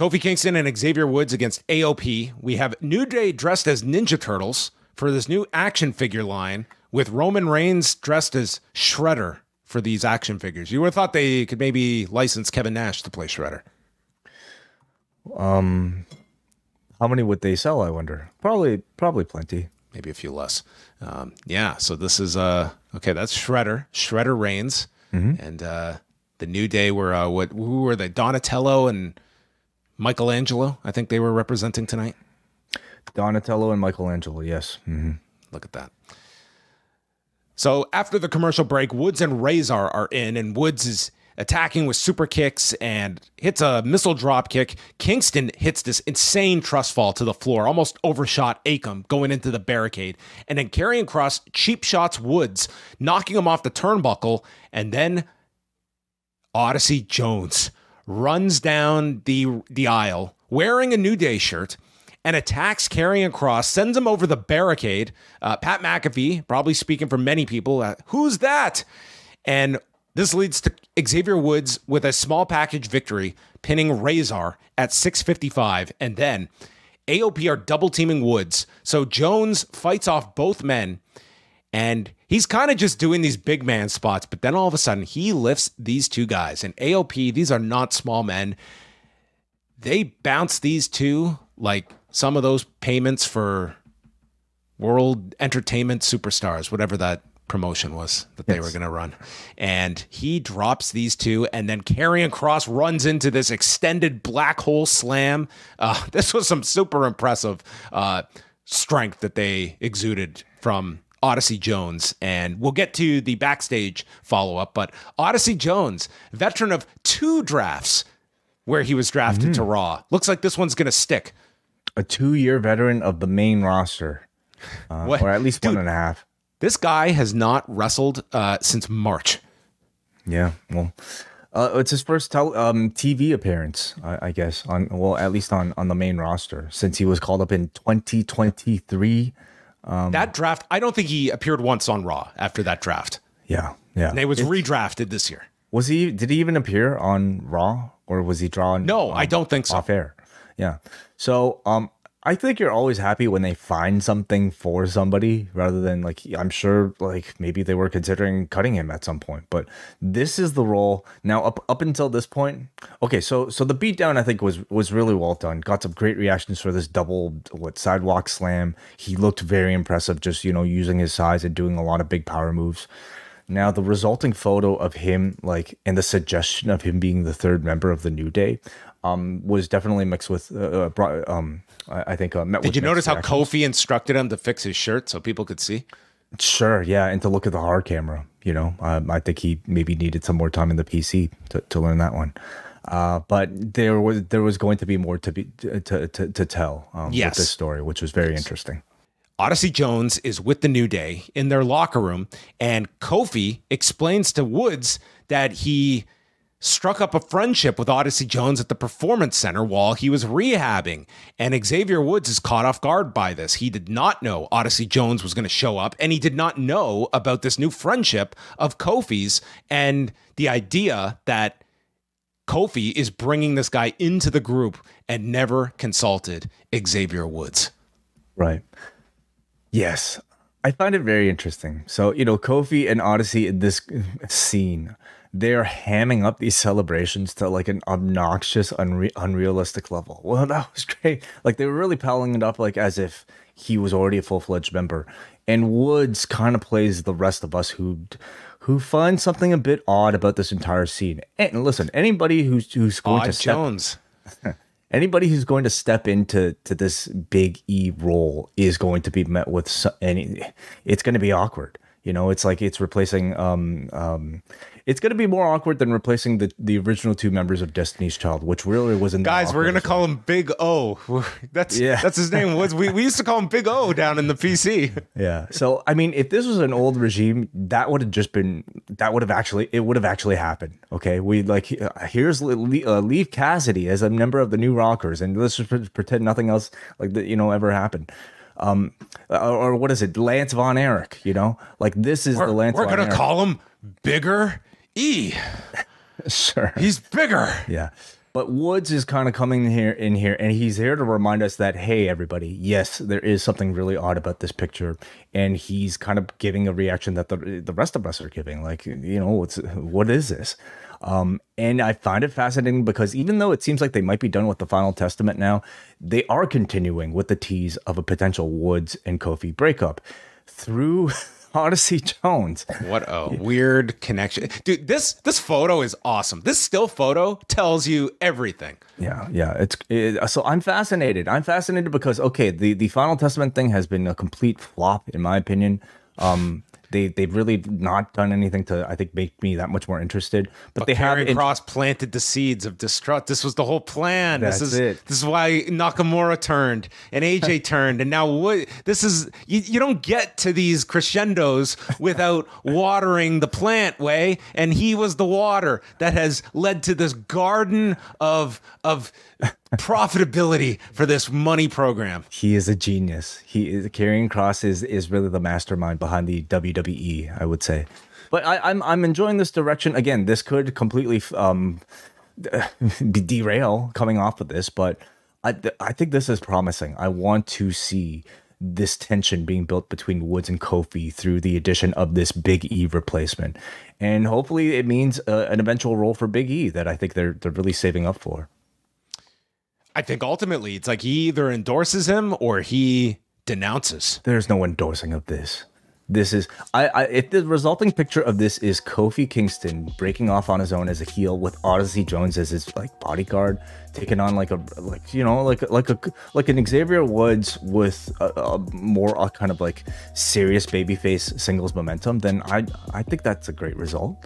Kofi Kingston and Xavier Woods against AOP. We have New Day dressed as Ninja Turtles for this new action figure line, with Roman Reigns dressed as Shredder for these action figures. You would have thought they could maybe license Kevin Nash to play Shredder. How many would they sell, I wonder? Probably plenty. Maybe a few less. Yeah, so this is, okay, that's Shredder. Shredder Reigns. Mm-hmm. And the New Day were, who were they? Donatello and Michelangelo, I think they were representing tonight. Donatello and Michelangelo, yes. Mm-hmm. Look at that. So after the commercial break, Woods and Rezar are in, and Woods is attacking with super kicks and hits a missile drop kick. Kingston hits this insane trust fall to the floor, almost overshot Akam going into the barricade. And then Karrion Kross cheap shots Woods, knocking him off the turnbuckle. And then Odyssey Jones runs down the aisle wearing a New Day shirt and attacks Karrion Kross, sends him over the barricade. Pat McAfee, probably speaking for many people, who's that? And this leads to Xavier Woods with a small package victory, pinning Rezar at 6:55. And then AOP are double-teaming Woods. So Jones fights off both men, and he's kind of just doing these big man spots. But then all of a sudden, he lifts these two guys. And AOP, these are not small men. They bounce these two like some of those payments for World Entertainment Superstars, whatever that promotion was that they were going to run. And he drops these two, and then Karrion Kross runs into this extended black hole slam. This was some super impressive strength that they exuded from Odyssey Jones. And we'll get to the backstage follow-up, but Odyssey Jones, veteran of two drafts where he was drafted to Raw. Looks like this one's going to stick. A two-year veteran of the main roster, or at least 1.5. This guy has not wrestled since March. Yeah, well, it's his first TV appearance, I guess, at least on the main roster, since he was called up in 2023. That draft, I don't think he appeared once on Raw after that draft. Yeah. And he was redrafted this year. Did he even appear on Raw, or was he drawn? No, I don't think so. Off air. Yeah. So, I think you're always happy when they find something for somebody rather than, like, I'm sure, like, maybe they were considering cutting him at some point, but this is the role now up until this point. Okay. So the beatdown, I think, was really well done. Got some great reactions for this sidewalk slam. He looked very impressive, just, using his size and doing a lot of big power moves. Now, the resulting photo of him, and the suggestion of him being the third member of the New Day, was definitely mixed with, I think, met with. Did you notice how Kofi instructed him to fix his shirt so people could see? Sure, yeah, and to look at the hard camera. I think he maybe needed some more time in the PC to learn that one. But there was going to be more to tell with this story, which was very interesting. Odyssey Jones is with the New Day in their locker room, and Kofi explains to Woods that he struck up a friendship with Odyssey Jones at the Performance Center while he was rehabbing, and Xavier Woods is caught off guard by this. He did not know Odyssey Jones was going to show up, and he did not know about this new friendship of Kofi's and the idea that Kofi is bringing this guy into the group and never consulted Xavier Woods. Right. Yes, I find it very interesting. So, Kofi and Odyssey in this scene, they're hamming up these celebrations to like an obnoxious, unrealistic level. Well, that was great. Like, they were really palling it up like as if he was already a full-fledged member. And Woods kind of plays the rest of us who find something a bit odd about this entire scene. And listen, anybody who's going to step... Jones. Anybody who's going to step into this Big E role is going to be met with it's going to be awkward. It's like it's replacing. It's going to be more awkward than replacing the original two members of Destiny's Child, which really wasn't. Guys, we're going to call him Big O. That's his name. We used to call him Big O down in the PC. Yeah. So I mean, if this was an old regime, it would have actually happened. Okay. We here's Leif Cassidy as a member of the New Rockers, and let's just pretend nothing else ever happened. Or what is it? Lance Von Erich, this is the Lance Von Erich. We're going to call him Bigger E. Sure. He's bigger. Yeah. But Woods is kind of coming in here, and he's here to remind us that, hey, everybody, yes, there is something really odd about this picture, and he's kind of giving a reaction that the rest of us are giving, like, you know, what is this? And I find it fascinating because even though it seems like they might be done with the Final Testament now, they are continuing with the tease of a potential Woods and Kofi breakup through Odyssey Jones. What a weird connection. Dude, this photo is awesome. This still photo tells you everything. Yeah, yeah. So I'm fascinated. I'm fascinated because, okay, the Final Testament thing has been a complete flop, in my opinion. They've really not done anything to, I think, make me that much more interested. But they have. Karrion Kross planted the seeds of distrust. This was the whole plan. This is why Nakamura turned and AJ turned, and now Wood. This is you don't get to these crescendos without watering the plant, Way. And he was the water that has led to this garden of profitability for this money program. He is a genius. Karrion Kross is really the mastermind behind the WWE, I would say. But I'm enjoying this direction. Again, this could completely derail coming off of this, but I think this is promising. I want to see this tension being built between Woods and Kofi through the addition of this Big E replacement, and hopefully it means an eventual role for Big E that I think they're really saving up for. I think ultimately it's like he either endorses him or he denounces. There's no endorsing of this. This is if the resulting picture of this is Kofi Kingston breaking off on his own as a heel with Odyssey Jones as his like bodyguard, taking on like an Xavier Woods with a more kind of like serious babyface singles momentum, then I think that's a great result.